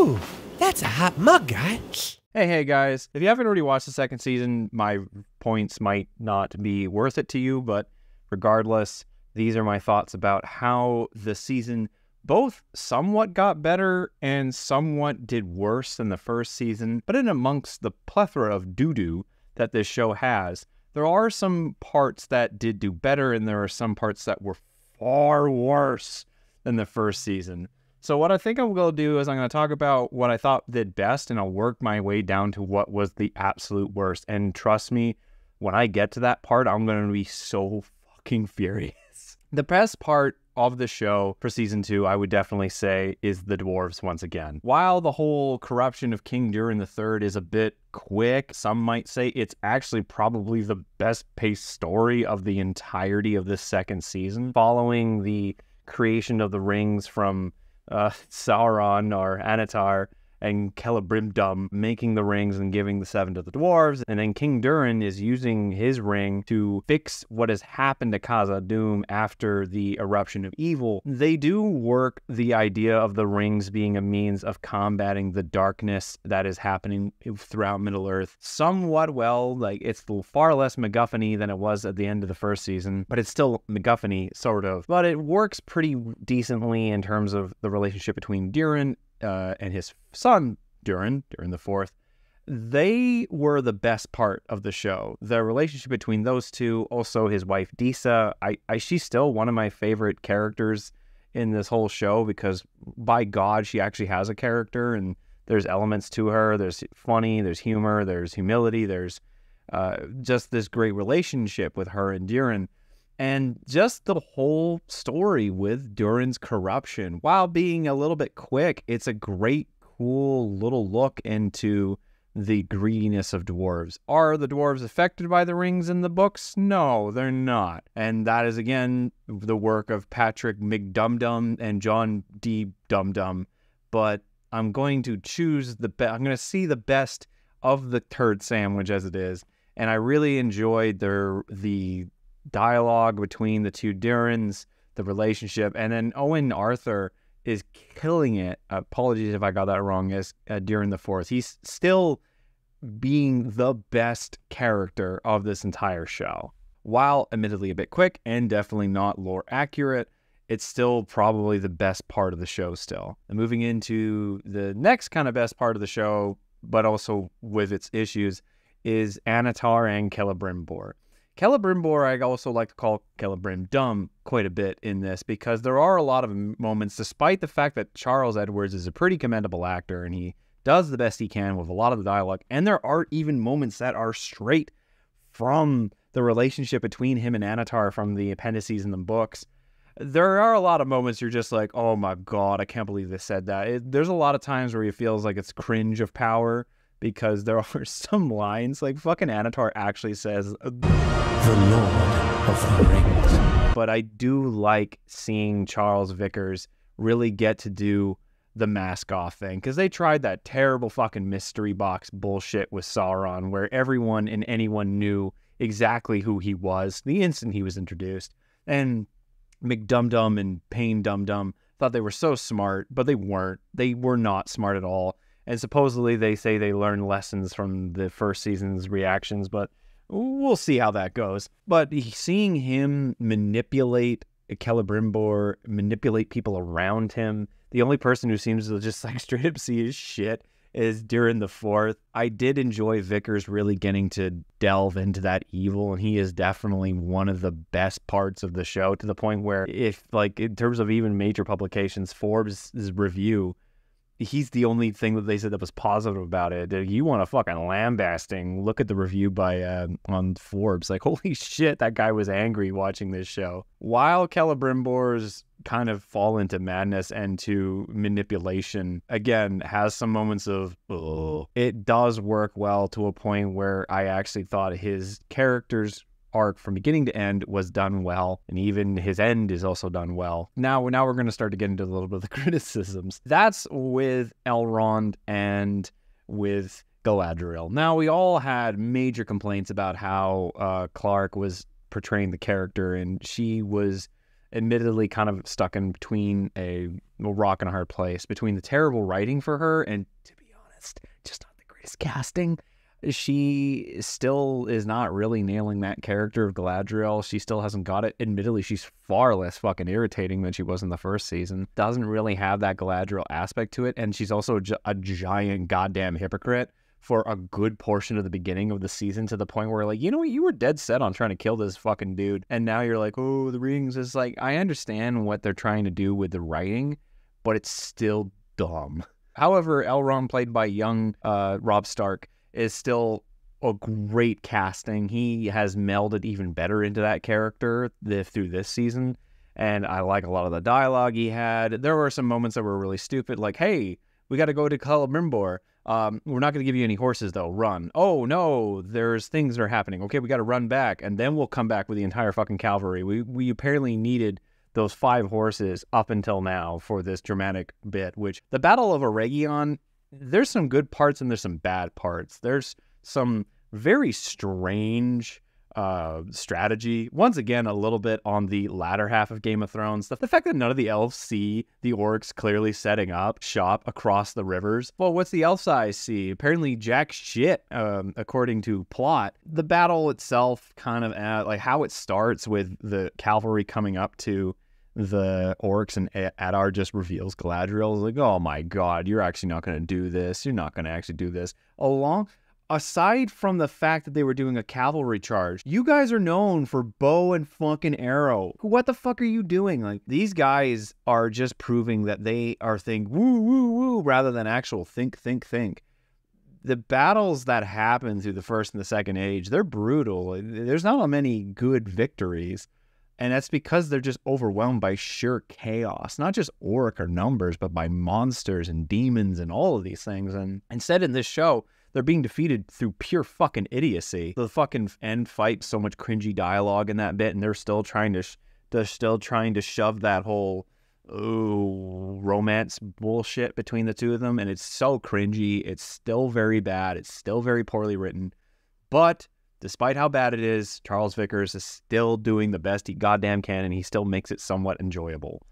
Ooh, that's a hot mug, guy. Hey guys, if you haven't already watched the second season, my points might not be worth it to you, but regardless, these are my thoughts about how the season both somewhat got better and somewhat did worse than the first season, but in amongst the plethora of doo-doo that this show has, there are some parts that did do better and there are some parts that were far worse than the first season. So what I think I'm going to do is I'm going to talk about what I thought did best and I'll work my way down to what was the absolute worst. And trust me, when I get to that part, I'm going to be so fucking furious. The best part of the show for season 2, I would definitely say, is the dwarves once again. While the whole corruption of King Durin the Third is a bit quick, some might say it's actually probably the best paced story of the entirety of this second season. Following the creation of the rings from Sauron or Annatar and Celebrimbor making the rings and giving the 7 to the dwarves, and then King Durin is using his ring to fix what has happened to Khazad-dûm after the eruption of evil. They do work the idea of the rings being a means of combating the darkness that is happening throughout Middle-earth somewhat well. Like, it's far less MacGuffin-y than it was at the end of the first season, but it's still MacGuffin-y, sort of. But it works pretty decently in terms of the relationship between Durin and his son, Durin the Fourth. They were the best part of the show. The relationship between those two, also his wife, Disa, she's still one of my favorite characters in this whole show because, by God, she actually has a character and there's elements to her. There's funny, there's humor, there's humility, there's just this great relationship with her and Durin. And just the whole story with Durin's corruption, while being a little bit quick, it's a great, cool little look into the greediness of dwarves. Are the dwarves affected by the rings in the books? No, they're not. And that is, again, the work of Patrick McDumdum and John D. Dumdum. But I'm going to choose the best. I'm going to see the best of the turd sandwich as it is. And I really enjoyed the dialogue between the two Durins, the relationship, and then Owen Arthur is killing it. Apologies if I got that wrong, as Durin the Fourth. He's still being the best character of this entire show. While admittedly a bit quick and definitely not lore accurate, it's still probably the best part of the show still. And moving into the next kind of best part of the show, but also with its issues, is Annatar and Celebrimbor. Celebrimbor, I also like to call Celebrimbor quite a bit in this, because there are a lot of moments, despite the fact that Charles Edwards is a pretty commendable actor and he does the best he can with a lot of the dialogue, and there are even moments that are straight from the relationship between him and Annatar from the appendices in the books. There are a lot of moments you're just like, oh my God, I can't believe they said that. There's a lot of times where it feels like it's cringe of power, because there are some lines, like fucking Annatar actually says, "The Lord of the Rings." But I do like seeing Charles Vickers really get to do the mask off thing, because they tried that terrible fucking mystery box bullshit with Sauron, where everyone and anyone knew exactly who he was the instant he was introduced. And McDumdum and Pain Dumdum thought they were so smart, but they weren't. They were not smart at all. And supposedly they say they learned lessons from the first season's reactions, but we'll see how that goes. But seeing him manipulate Celebrimbor, manipulate people around him, the only person who seems to just like straight up see his shit is Durin the Fourth. I did enjoy Vickers really getting to delve into that evil, and he is definitely one of the best parts of the show, to the point where, if like in terms of even major publications, Forbes' review, he's the only thing that they said that was positive about it. You want a fucking lambasting, look at the review by on Forbes. Like, holy shit, that guy was angry watching this show. While Celebrimbor's kind of fall into madness and to manipulation, again, has some moments of, ugh, it does work well to a point where I actually thought his character's arc from beginning to end was done well, and even his end is also done well. Now we're going to start to get into a little bit of the criticisms. That's with Elrond and with Galadriel. Now, we all had major complaints about how Clark was portraying the character, and she was admittedly kind of stuck in between a rock and a hard place, between the terrible writing for her and, to be honest, just not the greatest casting. She still is not really nailing that character of Galadriel. She still hasn't got it. Admittedly, she's far less fucking irritating than she was in the first season. Doesn't really have that Galadriel aspect to it. And she's also a giant goddamn hypocrite for a good portion of the beginning of the season, to the point where, like, you know what, you were dead set on trying to kill this fucking dude. And now you're like, oh, the Rings is like, I understand what they're trying to do with the writing, but it's still dumb. However, Elrond, played by young Rob Stark, is still a great casting. He has melded even better into that character through this season, and I like a lot of the dialogue he had. There were some moments that were really stupid, like, hey, we got to go to Celebrimbor. We're not going to give you any horses, though. Run. Oh, no, there's things that are happening. Okay, we got to run back, and then we'll come back with the entire fucking cavalry. We apparently needed those 5 horses up until now for this dramatic bit, which the Battle of Eregion, there's some good parts and there's some bad parts. There's some very strange strategy. Once again, a little bit on the latter half of Game of Thrones. The fact that none of the elves see the orcs clearly setting up shop across the rivers. Well, what's the elf's eyes see? Apparently jack shit, according to plot. The battle itself, kind of like how it starts with the cavalry coming up to the orcs, and Adar just reveals Galadriel. Like, oh my god, you're actually not going to do this. You're not going to actually do this. Aside from the fact that they were doing a cavalry charge, you guys are known for bow and fucking arrow. What the fuck are you doing? Like, these guys are just proving that they are think woo woo woo rather than actual think. The battles that happen through the First and the Second Age, they're brutal. There's not many good victories. And that's because they're just overwhelmed by sheer chaos, not just orc or numbers, but by monsters and demons and all of these things. And instead, in this show, they're being defeated through pure fucking idiocy. The fucking end fight, so much cringy dialogue in that bit, and they're still trying to, shove that whole romance bullshit between the two of them. And it's so cringy. It's still very bad. It's still very poorly written, but despite how bad it is, Charles Vickers is still doing the best he goddamn can, and he still makes it somewhat enjoyable.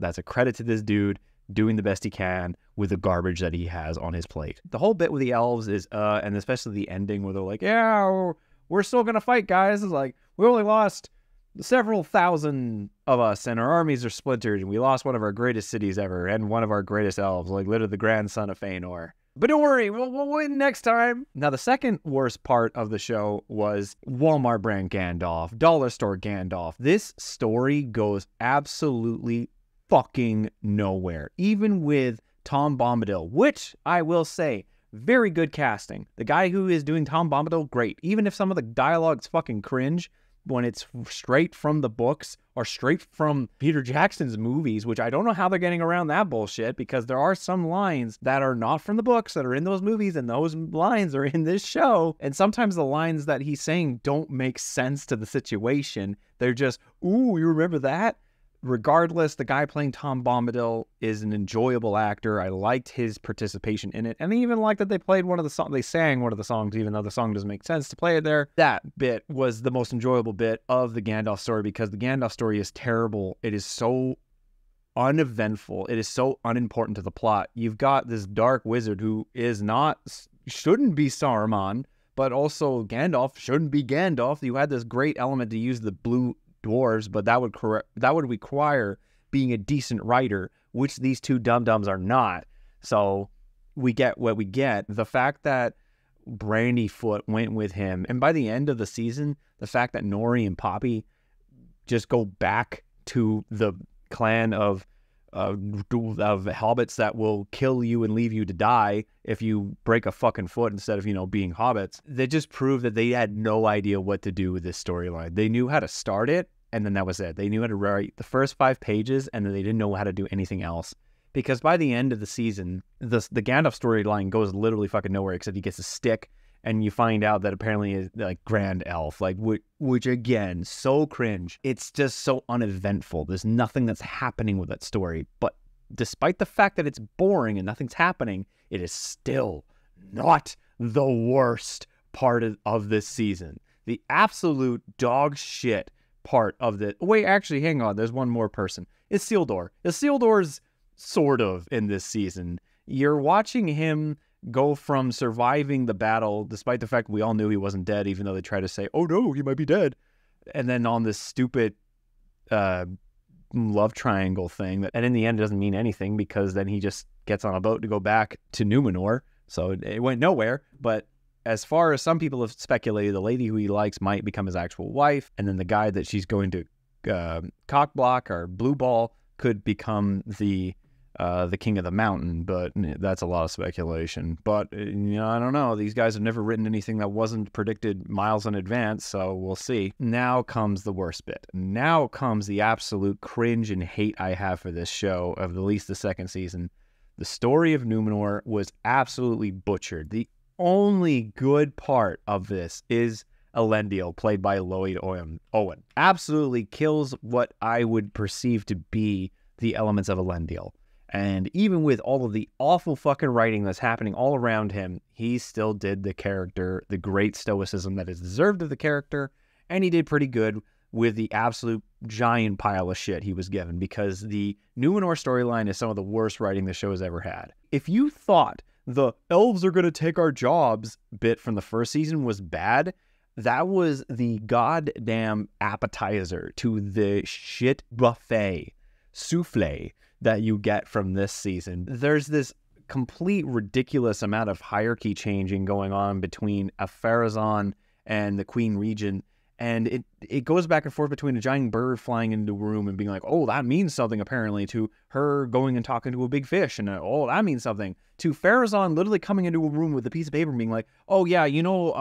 That's a credit to this dude doing the best he can with the garbage that he has on his plate. The whole bit with the elves is, and especially the ending where they're like, yeah, we're still going to fight, guys. It's like, we only lost several thousand of us, and our armies are splintered, and we lost one of our greatest cities ever, and one of our greatest elves, like literally the grandson of Feanor. But don't worry, we'll win next time. Now, the second worst part of the show was Walmart brand Gandalf, dollar store Gandalf. This story goes absolutely fucking nowhere, even with Tom Bombadil, which I will say, very good casting. The guy who is doing Tom Bombadil, great. Even if some of the dialogue's fucking cringe, when it's straight from the books or straight from Peter Jackson's movies, which I don't know how they're getting around that bullshit, because there are some lines that are not from the books that are in those movies, and those lines are in this show. And sometimes the lines that he's saying don't make sense to the situation. They're just, ooh, you remember that? Regardless, the guy playing Tom Bombadil is an enjoyable actor. I liked his participation in it. And I even liked that they played one of the songs. They sang one of the songs, even though the song doesn't make sense to play it there. That bit was the most enjoyable bit of the Gandalf story, because the Gandalf story is terrible. It is so uneventful. It is so unimportant to the plot. You've got this dark wizard who is not, shouldn't be Saruman, but also Gandalf shouldn't be Gandalf. You had this great element to use the blue dwarves, but that would require being a decent writer, which these two dum-dums are not. So we get what we get. The fact that Brandyfoot went with him, and by the end of the season, the fact that Nori and Poppy just go back to the clan of hobbits that will kill you and leave you to die if you break a fucking foot, instead of, you know, being hobbits. They just proved that they had no idea what to do with this storyline. They knew how to start it, and then that was it. They knew how to write the first 5 pages, and then they didn't know how to do anything else. Because by the end of the season, the Gandalf storyline goes literally fucking nowhere, except he gets a stick, and you find out that apparently is like Grand Elf, like which again, so cringe. It's just so uneventful. There's nothing that's happening with that story. But despite the fact that it's boring and nothing's happening, it is still not the worst part of this season. The absolute dog shit part of the... Wait, actually, hang on. There's one more person. Isildur. Isildur's sort of in this season. You're watching him go from surviving the battle, despite the fact we all knew he wasn't dead, even though they tried to say, oh no, he might be dead. And then on this stupid love triangle thing, that, and in the end it doesn't mean anything because then he just gets on a boat to go back to Numenor. So it went nowhere, but... As far as some people have speculated, the lady who he likes might become his actual wife, and then the guy that she's going to cockblock or blue ball could become the king of the mountain. But that's a lot of speculation. But you know, I don't know. These guys have never written anything that wasn't predicted miles in advance, so we'll see. Now comes the worst bit. Now comes the absolute cringe and hate I have for this show, of at least the second season. The story of Numenor was absolutely butchered. The only good part of this is Elendil, played by Lloyd Owen. Absolutely kills what I would perceive to be the elements of Elendil. And even with all of the awful fucking writing that's happening all around him, he still did the character, the great stoicism that is deserved of the character, and he did pretty good with the absolute giant pile of shit he was given, because the Numenor storyline is some of the worst writing the show has ever had. If you thought the elves are going to take our jobs bit from the first season was bad, that was the goddamn appetizer to the shit buffet souffle that you get from this season. There's this complete ridiculous amount of hierarchy changing going on between Ar-Pharazôn and the Queen Regent, and it goes back and forth between a giant bird flying into the room and being like, oh, that means something, apparently, to her going and talking to a big fish, and oh, that means something, to Pharazôn literally coming into a room with a piece of paper and being like, oh, yeah, you know,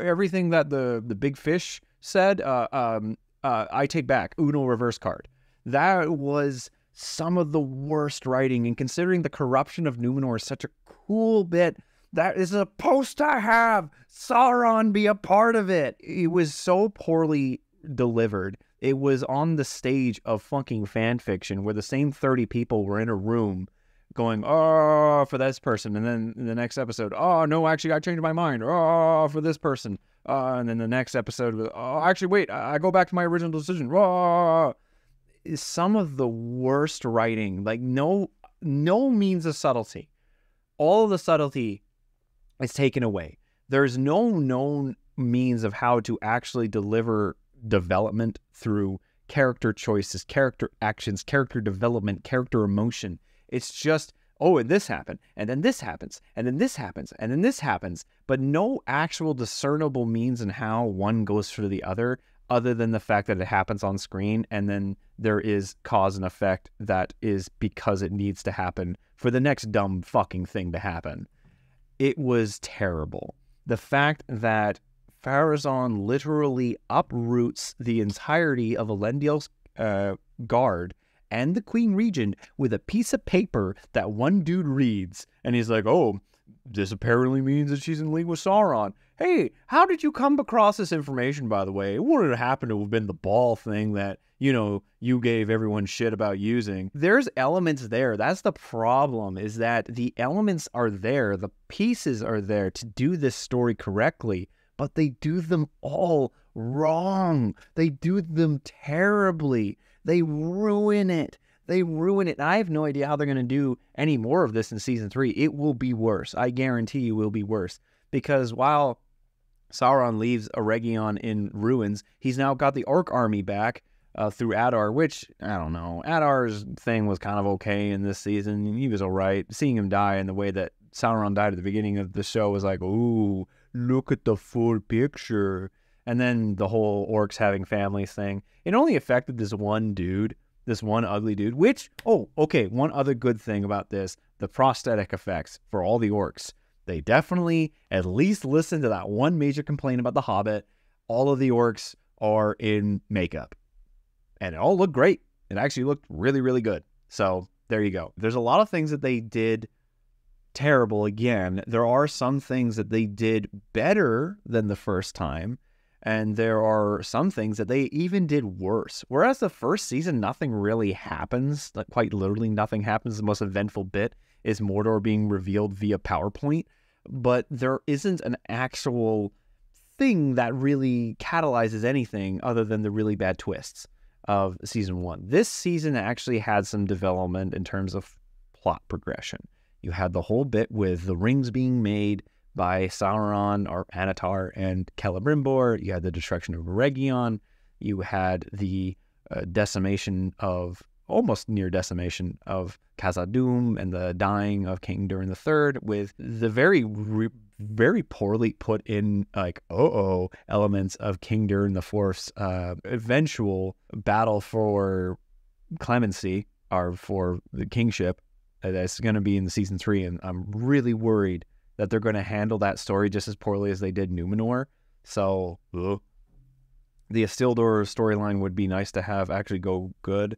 everything that the big fish said, I take back, Uno reverse card. That was some of the worst writing, and considering the corruption of Numenor is such a cool bit, that is supposed to have Sauron be a part of it. It was so poorly delivered. It was on the stage of fucking fan fiction where the same 30 people were in a room going, oh, for this person. And then in the next episode, oh, no, actually, I changed my mind. Oh, for this person. And then the next episode, oh, actually, wait, I go back to my original decision. Oh. Some of the worst writing, like no means of subtlety. All of the subtlety is taken away. There's no known means of how to actually deliver development through character choices, character actions, character development, character emotion. It's just, oh, and this happened, and then this happens, and then this happens, and then this happens, but no actual discernible means in how one goes for the other than the fact that it happens on screen, and then there is cause and effect that is because it needs to happen for the next dumb fucking thing to happen. It was terrible. The fact that Pharazôn literally uproots the entirety of Elendil's guard and the Queen Regent with a piece of paper that one dude reads, and he's like, oh, this apparently means that she's in league with Sauron. Hey, how did you come across this information, by the way? It wouldn't have happened to have been the ball thing that, you know, you gave everyone shit about using. There's elements there. That's the problem, is that the elements are there. The pieces are there to do this story correctly, but they do them all wrong. They do them terribly. They ruin it. They ruin it. I have no idea how they're going to do any more of this in season 3. It will be worse. I guarantee you it will be worse. Because while Sauron leaves Eregion in ruins, he's now got the orc army back through Adar, which, I don't know. Adar's thing was kind of okay in this season. He was all right. Seeing him die in the way that Sauron died at the beginning of the show was like, ooh, look at the full picture. And then the whole orcs having families thing. It only affected this one dude. This one ugly dude, which, oh, okay, one other good thing about this, the prosthetic effects for all the orcs. They definitely at least listened to that one major complaint about The Hobbit. All of the orcs are in makeup. And it all looked great. It actually looked really, really good. So there you go. There's a lot of things that they did terrible again. There are some things that they did better than the first time. And there are some things that they even did worse. Whereas the first season, nothing really happens. Like, quite literally, nothing happens. The most eventful bit is Mordor being revealed via PowerPoint. But there isn't an actual thing that really catalyzes anything other than the really bad twists of season one. This season actually had some development in terms of plot progression. You had the whole bit with the rings being made by Sauron or Annatar and Celebrimbor. You had the destruction of Eregion. You had the decimation of, almost near decimation of Khazad-dûm, and the dying of King Durin the Third, with the very poorly put in, like, uh-oh elements of King Durin the Fourth's eventual battle for clemency, or for the kingship, that's going to be in season 3, and I'm really worried that they're going to handle that story just as poorly as they did Numenor. So, the Isildur storyline would be nice to have actually go good,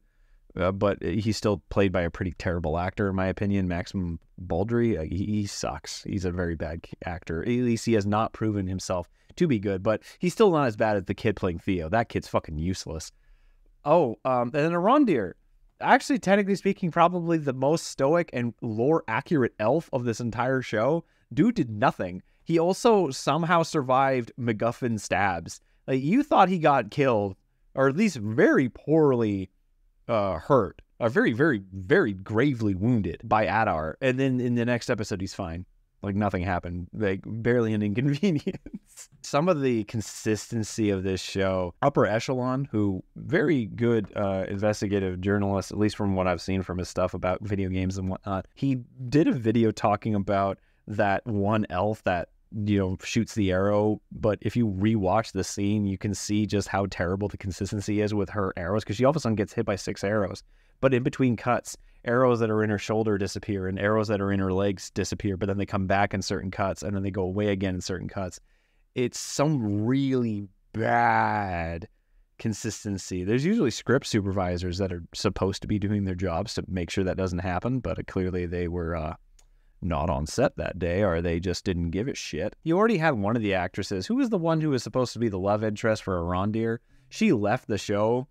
but he's still played by a pretty terrible actor, in my opinion. Maxim Baldry, he sucks. He's a very bad actor. At least he has not proven himself to be good, but he's still not as bad as the kid playing Theo. That kid's fucking useless. Oh, and then Arondir. Actually, technically speaking, probably the most stoic and lore-accurate elf of this entire show. Dude did nothing. He also somehow survived MacGuffin stabs. Like, you thought he got killed, or at least very poorly hurt, or very, very, very gravely wounded by Adar. And then in the next episode, he's fine. Like, nothing happened. Like, barely an inconvenience. Some of the consistency of this show, Upper Echelon, who very good investigative journalist, at least from what I've seen from his stuff about video games and whatnot, he did a video talking about that one elf that, you know, shoots the arrow, but if you rewatch the scene, you can see just how terrible the consistency is with her arrows, because she all of a sudden gets hit by 6 arrows, but in between cuts, arrows that are in her shoulder disappear, and arrows that are in her legs disappear, but then they come back in certain cuts, and then they go away again in certain cuts. It's some really bad consistency. There's usually script supervisors that are supposed to be doing their jobs to make sure that doesn't happen, but clearly they were not on set that day, or they just didn't give a shit. You already had one of the actresses, who was the one who was supposed to be the love interest for Arondir. She left the show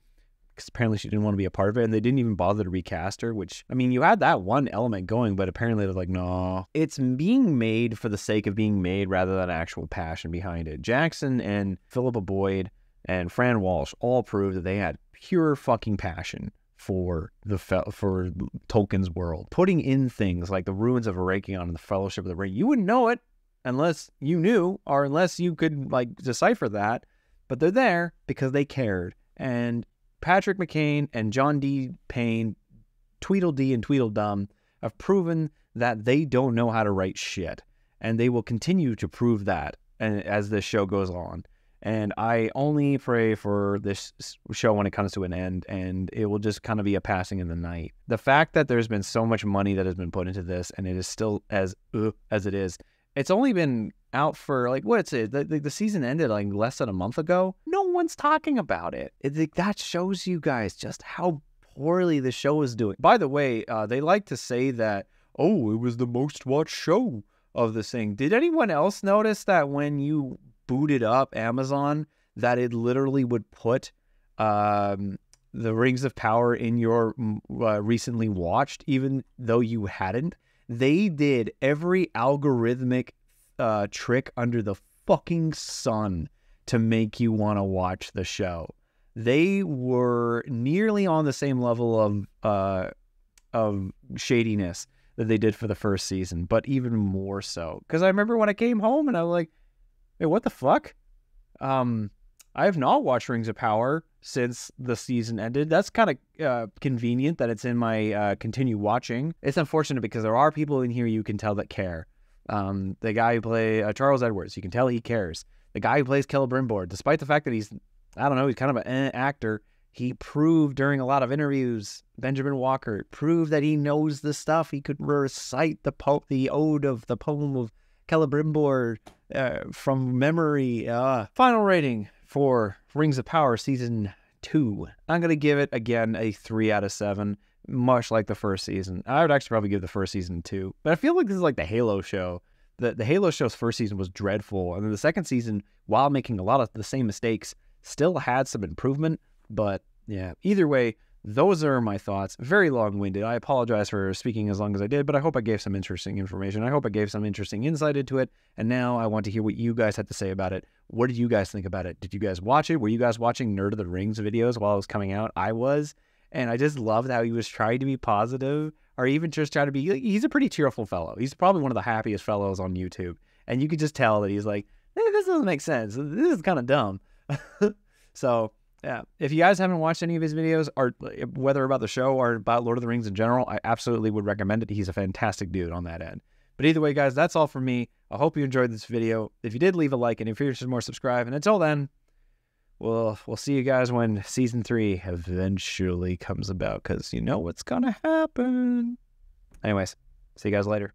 because apparently she didn't want to be a part of it, and they didn't even bother to recast her, which, I mean, you had that one element going, but apparently they're like, no. It's being made for the sake of being made rather than actual passion behind it. Jackson and Philippa Boyd and Fran Walsh all proved that they had pure fucking passion for Tolkien's world, putting in things like the ruins of Eregion and the Fellowship of the Ring. You wouldn't know it unless you knew, or unless you could, like, decipher that, but they're there because they cared. And Patrick McCain and John D. Payne, Tweedledee and Tweedledum, have proven that they don't know how to write shit, and they will continue to prove that as this show goes on. And I only pray for this show when it comes to an end, and it will just kind of be a passing in the night. The fact that there's been so much money that has been put into this, and it is still as it is. It's only been out for, like, what's it? The season ended, like, less than a month ago. No one's talking about it. That shows you guys just how poorly the show is doing. By the way, they like to say that, oh, it was the most watched show of this thing. Did anyone else notice that when you booted up Amazon, that it literally would put the Rings of Power in your recently watched, even though you hadn't? They did every algorithmic trick under the fucking sun to make you want to watch the show. They were nearly on the same level of shadiness that they did for the first season, but even more so. Because I remember when I came home and I was like, hey, what the fuck? I have not watched Rings of Power since the season ended. That's kind of convenient that it's in my continue watching. It's unfortunate because there are people in here you can tell that care. The guy who plays Charles Edwards, you can tell he cares. The guy who plays Celebrimbor, despite the fact that he's, I don't know, he's kind of an actor, he proved during a lot of interviews, Benjamin Walker, proved that he knows the stuff. He could recite the poem of Celebrimbor from memory. Final rating for Rings of Power Season 2. I'm going to give it, again, a 3/7, much like the first season. I would actually probably give the first season 2. But I feel like this is like the Halo show. The Halo show's first season was dreadful. And then the second season, while making a lot of the same mistakes, still had some improvement. But, yeah, either way, Those are my thoughts. Very long-winded. I apologize for speaking as long as I did, but I hope I gave some interesting information. I hope I gave some interesting insight into it, and now I want to hear what you guys had to say about it. What did you guys think about it? Did you guys watch it? Were you guys watching Nerd of the Rings videos while it was coming out? I was, and I just loved how he was trying to be positive, or even just trying to be, like, he's a pretty cheerful fellow. He's probably one of the happiest fellows on YouTube, and you could just tell that he's like, hey, this doesn't make sense. This is kind of dumb. So... yeah, if you guys haven't watched any of his videos, or whether about the show or about Lord of the Rings in general, I absolutely would recommend it. He's a fantastic dude on that end. But either way, guys, that's all from me. I hope you enjoyed this video. If you did, leave a like, and if you're interested more, subscribe. And until then, we'll see you guys when Season 3 eventually comes about, because you know what's going to happen. Anyways, see you guys later.